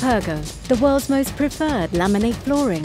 Pergo, the world's most preferred laminate flooring.